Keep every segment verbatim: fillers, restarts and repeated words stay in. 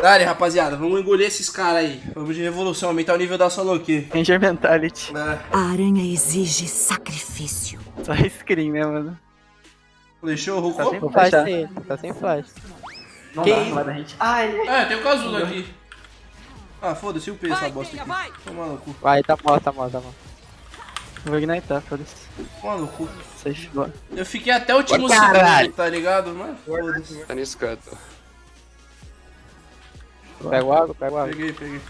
Dale, rapaziada, vamos engolir esses caras aí. Vamos de revolução, aumentar o nível da solo aqui. Ranger Mentality. É. A aranha exige sacrifício. Só screen, né, mano? Deixou o Hulk. Tá sem flash, tá sem flash. Não que dá, não dá, gente. Ai. É, tem o casulo aqui. Ah, foda-se o peso essa bosta aqui. Vai, tô maluco. Vai, tá morto, tá morto, tá morto. Vou ignitar, foda-se. Maluco. Eu fiquei até o último segundo, tá ligado? Mas foda-se. Tá nesse canto. Pego água, pego água. Peguei, peguei.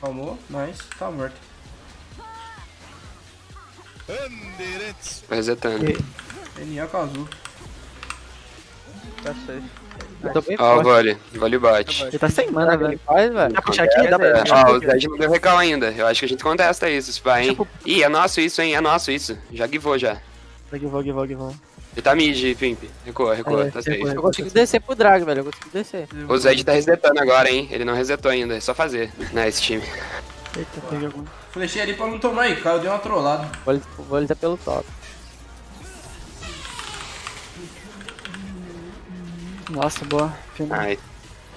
Calmou, nice, tá morto. Resetando. N A com azul. Tá safe. Ó, vale, vale o bate. Ele tá sem mana, velho. Faz, velho. Dá pra puxar aqui? Dá pra puxar aqui. Ó, o Zed não deu recal ainda. Eu acho que a gente contesta isso, se pá, hein. Ih, é nosso isso, hein. É nosso isso. Já givou, já. Já givou, givou, givou. Ele tá mid, Pimp. Recua, recua. Tá safe. Eu consigo descer pro drag, velho. Eu consigo descer. O Zed tá resetando agora, hein. Ele não resetou ainda. É só fazer. Nice, time. Eita, peguei algum. Flechei ali pra não tomar aí, cara. Eu dei uma trollada. Vou ele tá pelo top. Nossa, boa. Ai.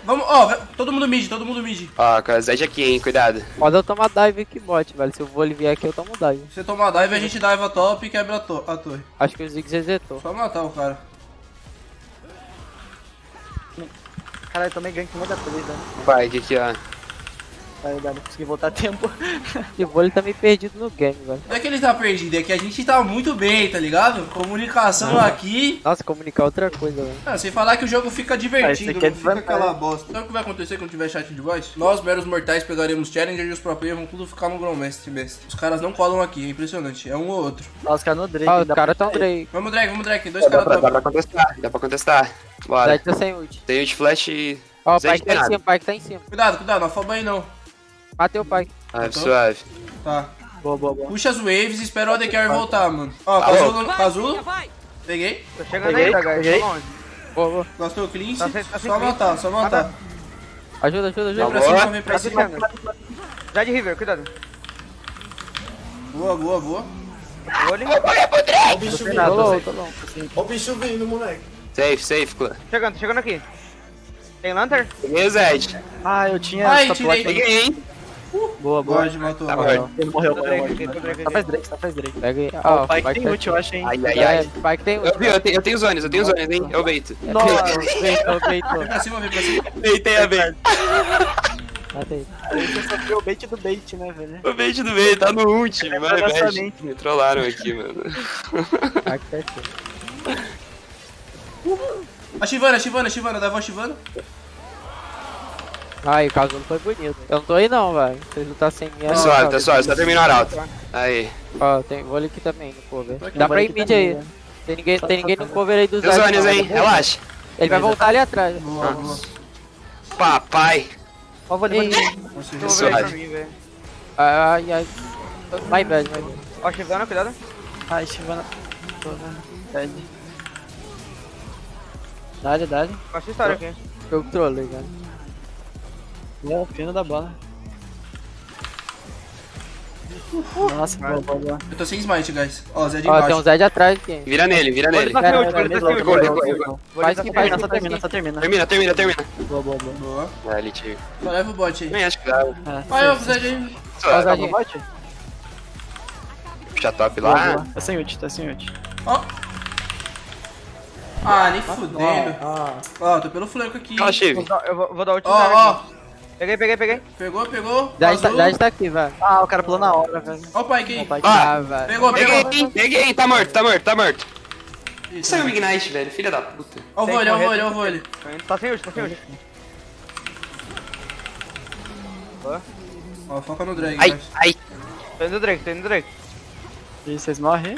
Vamos, ó, oh, todo mundo mid, todo mundo mid. Ó, ah, cara, Zed aqui, hein, cuidado. Pode eu tomar dive aqui, bot, velho. Se eu vou aliviar aqui, eu tomo dive. Se você tomar dive, a gente dive a top e quebra a, to a torre. Acho que o Zig resetou. Só matar o cara. Caralho, tomei gank muita coisa. Né? Vai, que que é? Vai, não consegui voltar a tempo. O vôlei tá meio perdido no game, velho. Não é que ele tá perdido, é que a gente tá muito bem, tá ligado? Comunicação uhum. Aqui. Nossa, comunicar outra coisa, velho. Ah, sem falar que o jogo fica divertido, ah, não fica aquela bosta. Sabe o que vai acontecer quando tiver chat de voz? Nós, meros mortais, pegaremos challenger e os pro players vão tudo ficar no Grão Mestre. Os caras não colam aqui, é impressionante. É um ou outro. Ah, os caras no Drake. Ah, os caras tão Drake. Vamos, Drake, vamos, Drake. Dois caras tão. Dá pra contestar, dá pra contestar. Bora. Zed tá sem ult. Tem ult flash e. Ó, o Pike tá em cima, o Pike tá em cima. Cuidado, cuidado, não afoba aí não. Matei o Pike. Ah, é suave. Tá. Boa, boa, boa. Puxa as waves e espera o A D Carry voltar, mano. Ó, Casulo, Casulo. Peguei. Tô chegando aí, tá, guys. Peguei. Boa, boa. Gastou o cleanse. Só matar, só matar. Ajuda, ajuda, ajuda. Vem pra cima, vem pra cima. Já de River, cuidado. Boa, boa, boa. Olha o bicho vindo. Olha o bicho vindo, moleque. Safe, safe, clã. Chegando, chegando aqui. Tem Lantern? Peguei, Zed. Ah, eu tinha essa placa. Peguei, hein? Uh, boa, boa. Ele matou. Tá morreu. Ele morreu. Tá faz Drake, tá faz Drake. Pega aí. Ah, o Pike tem ult, eu acho, hein? Ai, ai, ai. O Pike tem ult. Eu tenho zones, eu tenho zones, hein? Eu baito. Nossa, eu baito. Vem pra cima, vem pra cima. Baitei a bait. Matei. O bait do bait, né, velho? O bait do bait, tá no ult, mano. Me trollaram aqui, mano. Pike tá aqui. Uhul. A Chivana, a Chivana, a Chivana, dá a Chivana. Ai, o caso não foi bonito. Eu não tô aí não, velho. Vocês não tá sem minha. Tá suave, tá suave, só terminou a arauto. Aí. Ó, tem vôlei aqui também no cover. Dá pra ir mid aí. Tem ninguém, tem ninguém no cover aí dos Zé. Zones aí, relaxa. Ele vai voltar ali atrás. Papai. Ó, vôlei. Ai, ai. Vai, velho. Ó, Chivana, cuidado. Ai, Chivana. Tô vendo. Dale, dale. Faço história aqui. Eu trolei, cara. É, pena da bola. Uhul. Nossa, boa, boa, boa. Eu tô sem smite, guys. Ó, Zed embaixo. Ó, tem um Zed atrás aqui. Vira nele, vira nele. Faz que faz, só termina, só termina. Termina, termina, termina. Boa, boa, boa. Boa. Vai, ele tio. Só leva o bot aí. Vem, acho que dá. Vai, ó, o Zed aí. Só leva o bot? Puxa top lá. Tá sem ult, tá sem ult. Ó. Ah, nem fudendo. Ó, oh, oh, tô pelo flanco aqui. Ó, Chive. Eu vou, vou dar ult. Ó, ó. Peguei, peguei, peguei. Pegou, pegou. Já está, já está aqui, velho. Ah, o cara pulou na hora, velho. Ó o Pike aí. Ah, velho. Pegou, peguei, pegou. Peguei, tá morto, tá morto, tá morto. Saiu o Ignite, velho. Filha da puta. Ó o vôlei, ó o vôlei, ó o vôlei. Tá sem ult, tá sem ult. Ó, foca no Drake. Ai, ai. Tô indo no Drake, tô indo no Drake. E vocês morrem?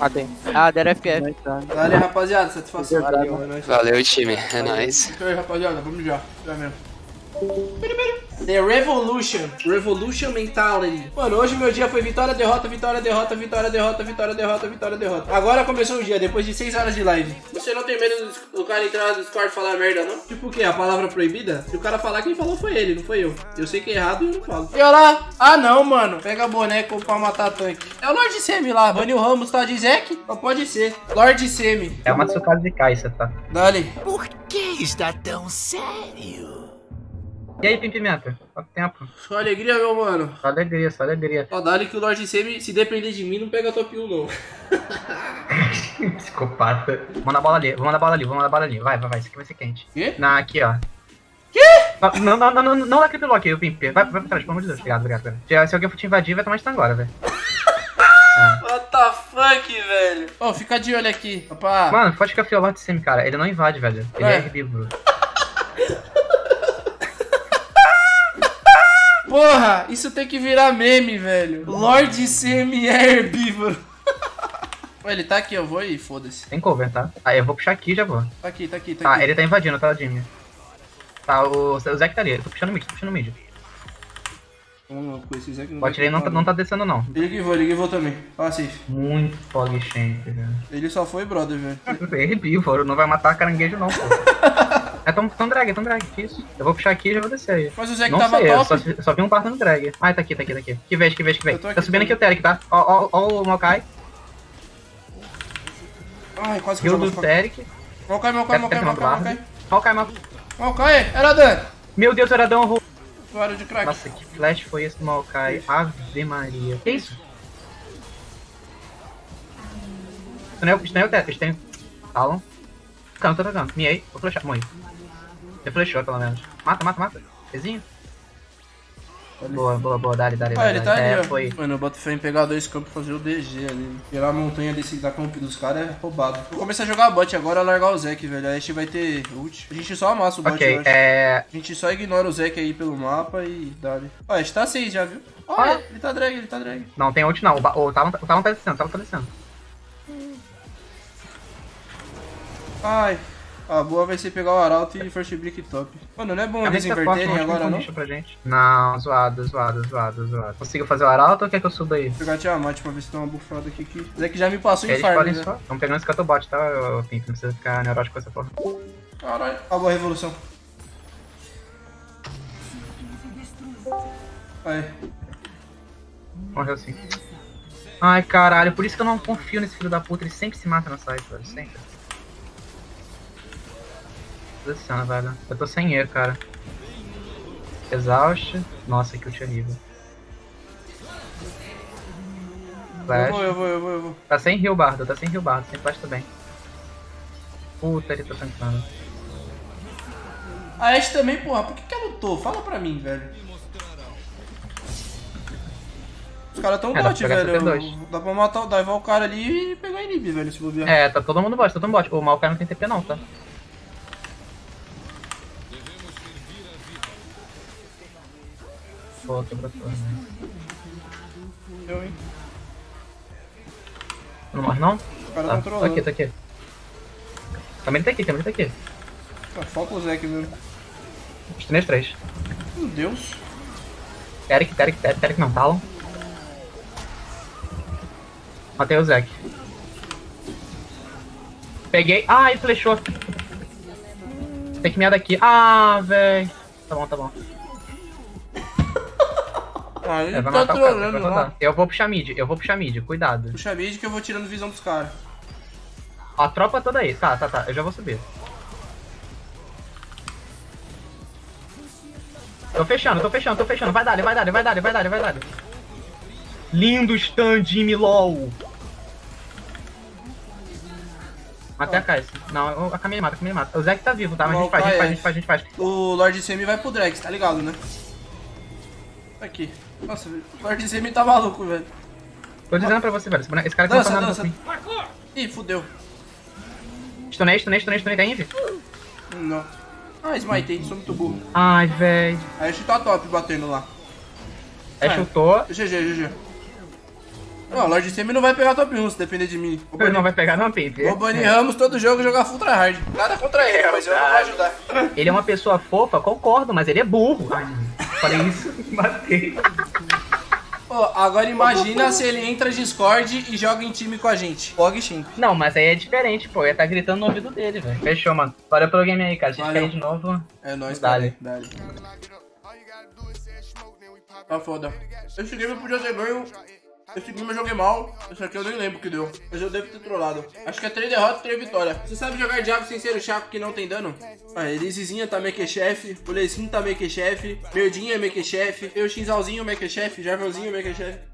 Ah, tem. Ah, deram F P F. Valeu, rapaziada, satisfação. Valeu, valeu time, é nóis. Então, rapaziada, vamos já, já mesmo. The Revolution. Revolution mental ali. Mano, hoje meu dia foi vitória, derrota, vitória, derrota, vitória, derrota, vitória, derrota, vitória, derrota. Agora começou o dia, depois de seis horas de live. Você não tem medo do cara entrar no Discord e falar merda, não? Tipo o quê? A palavra proibida? Se o cara falar, quem falou foi ele, não foi eu. Eu sei que é errado e eu não falo. E olha lá. Ah, não, mano. Pega boneco pra matar tanque. É o Lord Semi lá. Banil Ramos tá de Zek? Só pode ser. Lord Semi. É uma Tsukasa de Kaisa, tá? Dali. Por que está tão sério? E aí, Pimpimenta? Quanto tempo? Só alegria, meu mano. Só alegria, só alegria. Saudade que o Lord Semi, se depender de mim, não pega top um, não. Psicopata. Vamos na bola ali, vamos na bola ali, vamos na bola ali. Vai, vai, vai. Isso aqui vai ser quente. Quê? Na, aqui, ó. Quê? Não, não, não, não, não dá creeplock aqui, o Pimpe. Vai, vai pra trás, pelo amor de Deus. Obrigado, obrigado, velho. Se alguém for te invadir, vai tomar stun agora, velho. É. What the fuck, velho? Ô, oh, fica de olho aqui. Opa. Mano, pode ficar fiel ao Lord Semi, cara. Ele não invade, velho. Ele é, é herbívoro. Porra, isso tem que virar meme, velho. Lord Semi é herbívoro. Ué, ele tá aqui, eu vou e foda-se. Tem cover, tá? Aí ah, eu vou puxar aqui e já vou. Tá aqui, tá aqui, tá, tá aqui. Ah, ele tá invadindo, tá, Jimmy? Tá, o, o Zeke tá ali. Eu tô puxando o mid, tô puxando o mid. Não, com esse Zeke não. O atirei não, tá, não tá descendo, não. Ele que voa, ele que voa também. Fala safe. Muito fog champ, velho. Ele só foi brother, velho. É herbívoro, não vai matar caranguejo, não, pô. É tão, tão drag, tão drag, que isso? Eu vou puxar aqui e já vou descer aí. Mas o Zeke tava top. Eu só, só vi um parto no drag. Ah, tá aqui, tá aqui, tá aqui. Que vez, que vez, que vez. Tá aqui, subindo aqui o Terek, tá? Ó, ó, ó o Maokai. Ai, quase que eu vou. Kill do Terek. Maokai, Maokai, Maokai, Maokai. Maokai, Maokai. Maokai, Eradan. Meu Deus, Eradan errou. Claro de crack. Nossa, que flash foi esse do Maokai. Ave Maria. Que isso? Estanei o Terek, estanei. Talon. Não, tô atacando. Miei, vou flechar, morri. Ele flechou, pelo menos. Mata, mata, mata. Pezinho. Boa, boa, boa. Dali, dali, dali. Ah, ele tá ali, ó. Foi. Mano, eu boto fé em pegar dois campos e fazer o D G ali. Pegar a montanha desse, da comp dos caras é roubado. Vou começar a jogar bot agora e largar o Zeke, velho. Aí a gente vai ter ult. A gente só amassa o bot, okay, eu acho. É... A gente só ignora o Zeke aí pelo mapa e dali. Ó, a gente tá seis já, viu? Ó, ah, ele tá drag, ele tá drag. Não, tem ult não. O, ba... o Talon tá descendo, o Talon tá descendo. Ai. A boa vai ser pegar o Arauto e First Brick top. Mano, não é bom eles inverterem agora, não? Pra gente. Não, zoado, zoado, zoado, zoado. Consigo fazer o Arauto ou quer que eu suba aí? Vou pegar a Tiamat pra ver se tem uma bufada aqui que... Zeke já me passou em farm, né? Vamos pegar um escatobot, tá, Pimp? Não precisa ficar neurótico com essa porra. Caralho. Acabou a revolução. Aí. Morreu sim. Ai, caralho. Por isso que eu não confio nesse filho da puta. Ele sempre se mata na site, velho. Sempre. Descendo, velho. Eu tô sem E, cara. Exaust. Nossa, que ult horrível. Flash. Eu vou, eu vou, eu vou, eu vou. Tá sem heal bardo, tá sem heal bardo, sem flash também. Puta, ele tá tankando. A Ashe também, porra, por que que ela lutou? Fala pra mim, velho. Os caras tão é, bot, velho. Eu, dá pra matar o divar o cara ali e pegar inib, velho, se bobear. É, tá todo mundo bot, tá todo mundo bot. O mal cara não tem T P não, tá? Volta pra fora, né? Eu, hein? Não morre, não? O cara tá trolando. Tá aqui, tá aqui. Também tá aqui, também tá aqui. Ah, foca o Zeke, meu. Os três, três. Meu Deus. Terek, Terek, Terek, Terek não, Talon. Matei o Zeke. Peguei. Ah, e flechou. Tem que me dar daqui. Ah, véi. Tá bom, tá bom. Ah, ele é, vai tá matar trolando, o cara, eu vou puxar mid, eu vou puxar mid, cuidado. Puxa mid que eu vou tirando visão dos caras. A tropa toda aí, tá, tá, tá, eu já vou subir. Tô fechando, tô fechando, tô fechando, vai dar, vai dar, vai dar, vai dar, vai dar. Lindo stand, Jimmy LOL. Até a Kai'Sa. Não, a Camille mata, a Camille mata. O Zeke tá vivo, tá? Mas a gente faz, a gente faz, a gente faz, a gente faz. O Lord Semi vai pro Drex, tá ligado, né? Aqui. Nossa, o Lord Semi tá maluco, velho. Tô dizendo pra você, velho. Esse cara dança, não dança. Nada. Ih, fudeu. Stunei, stunei, stunei, stunei. Tem inv? Não. Ah, smitei. Sou muito burro. Ai, velho. A gente tá top batendo lá. É, chutou. G G, G G. Não, o Lorde Semi não vai pegar top um, se depender de mim. Ele não vai pegar não, Pipe. Vou banir Ramos todo jogo e jogar Ultra Hard. Nada contra ele, mas eu não vou ajudar. Ele é uma pessoa fofa, concordo, mas ele é burro. Falei isso, matei. Pô, agora imagina se ele entra Discord e joga em time com a gente. Pog Shin. Não, mas aí é diferente, pô. Ia tá gritando no ouvido dele, velho. Fechou, mano. Valeu pelo game aí, cara. A gente valeu. Caiu de novo. É nóis, dale. Dale. Tá foda. Esse game eu podia ter ganho. Esse game eu joguei mal. Esse aqui eu nem lembro o que deu. Mas eu devo ter trollado. Acho que é três derrotas, três vitórias. Você sabe jogar Diabo sem ser o Shaco que não tem dano? Ah, Elisezinha tá meque-chefe. O Lezinho tá meque-chefe. Merdinha é meque-chefe. Eu Xinzalzinho meque-chefe. Jarvelzinho meque-chefe.